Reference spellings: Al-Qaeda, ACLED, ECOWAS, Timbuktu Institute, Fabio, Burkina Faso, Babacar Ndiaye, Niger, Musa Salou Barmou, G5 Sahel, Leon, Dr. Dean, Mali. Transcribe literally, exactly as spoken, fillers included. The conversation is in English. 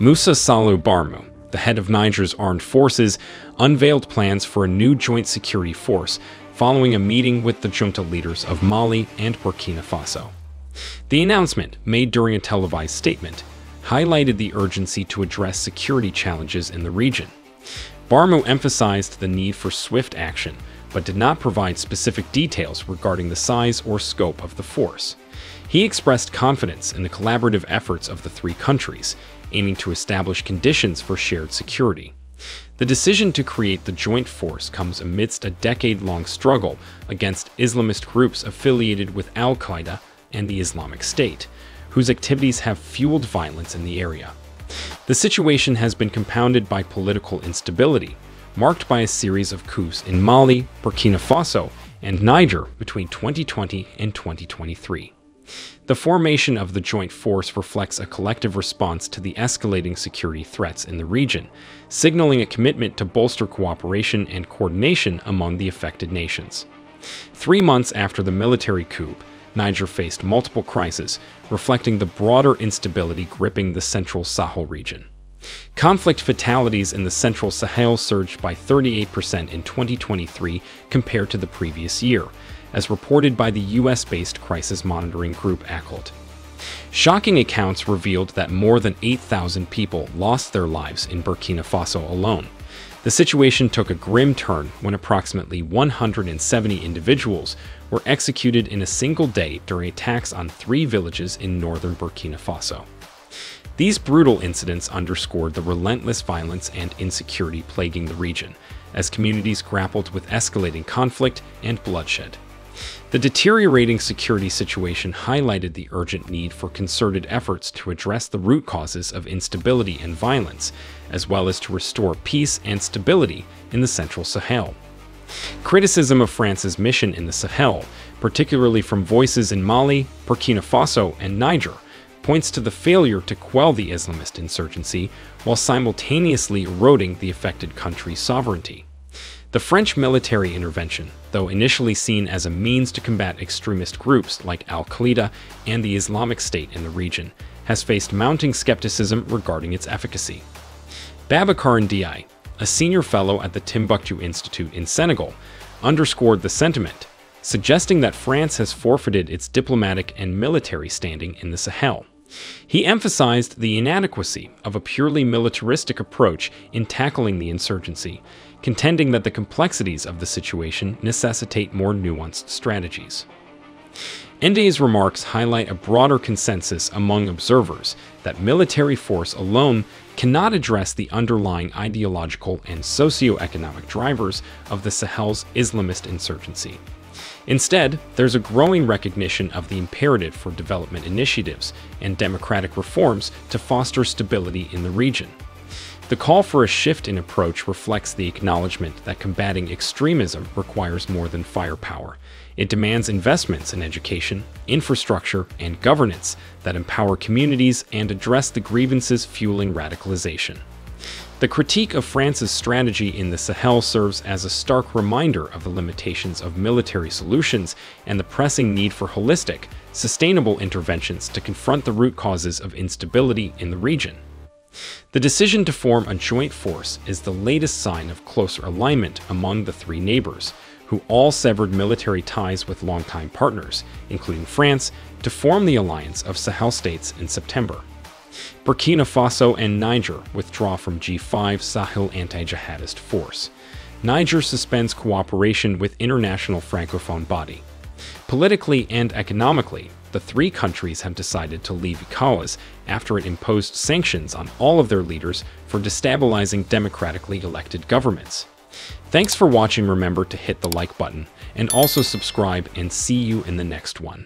Musa Salou Barmou, the head of Niger's armed forces, unveiled plans for a new joint security force following a meeting with the junta leaders of Mali and Burkina Faso. The announcement, made during a televised statement, highlighted the urgency to address security challenges in the region. Barmou emphasized the need for swift action, but did not provide specific details regarding the size or scope of the force. He expressed confidence in the collaborative efforts of the three countries, aiming to establish conditions for shared security. The decision to create the joint force comes amidst a decade-long struggle against Islamist groups affiliated with Al-Qaeda and the Islamic State, whose activities have fueled violence in the area. The situation has been compounded by political instability, marked by a series of coups in Mali, Burkina Faso, and Niger between twenty twenty and twenty twenty-three. The formation of the joint force reflects a collective response to the escalating security threats in the region, signaling a commitment to bolster cooperation and coordination among the affected nations. Three months after the military coup, Niger faced multiple crises, reflecting the broader instability gripping the Central Sahel region. Conflict fatalities in the Central Sahel surged by thirty-eight percent in twenty twenty-three compared to the previous year, as reported by the U S-based crisis monitoring group ACLED. Shocking accounts revealed that more than eight thousand people lost their lives in Burkina Faso alone. The situation took a grim turn when approximately one hundred seventy individuals were executed in a single day during attacks on three villages in northern Burkina Faso. These brutal incidents underscored the relentless violence and insecurity plaguing the region, as communities grappled with escalating conflict and bloodshed. The deteriorating security situation highlighted the urgent need for concerted efforts to address the root causes of instability and violence, as well as to restore peace and stability in the Central Sahel. Criticism of France's mission in the Sahel, particularly from voices in Mali, Burkina Faso, and Niger, points to the failure to quell the Islamist insurgency while simultaneously eroding the affected country's sovereignty. The French military intervention, though initially seen as a means to combat extremist groups like Al-Qaeda and the Islamic State in the region, has faced mounting skepticism regarding its efficacy. Babacar Ndiaye, a senior fellow at the Timbuktu Institute in Senegal, underscored the sentiment, suggesting that France has forfeited its diplomatic and military standing in the Sahel. He emphasized the inadequacy of a purely militaristic approach in tackling the insurgency, contending that the complexities of the situation necessitate more nuanced strategies. Ndiaye's remarks highlight a broader consensus among observers that military force alone cannot address the underlying ideological and socioeconomic drivers of the Sahel's Islamist insurgency. Instead, there's a growing recognition of the imperative for development initiatives and democratic reforms to foster stability in the region. The call for a shift in approach reflects the acknowledgement that combating extremism requires more than firepower. It demands investments in education, infrastructure, and governance that empower communities and address the grievances fueling radicalization. The critique of France's strategy in the Sahel serves as a stark reminder of the limitations of military solutions and the pressing need for holistic, sustainable interventions to confront the root causes of instability in the region. The decision to form a joint force is the latest sign of closer alignment among the three neighbors, who all severed military ties with longtime partners, including France, to form the alliance of Sahel states in September. Burkina Faso and Niger withdraw from G five Sahel anti-jihadist force. Niger suspends cooperation with international francophone body. Politically and economically, the three countries have decided to leave ECOWAS after it imposed sanctions on all of their leaders for destabilizing democratically elected governments. Thanks for watching. Remember to hit the like button and also subscribe, and see you in the next one.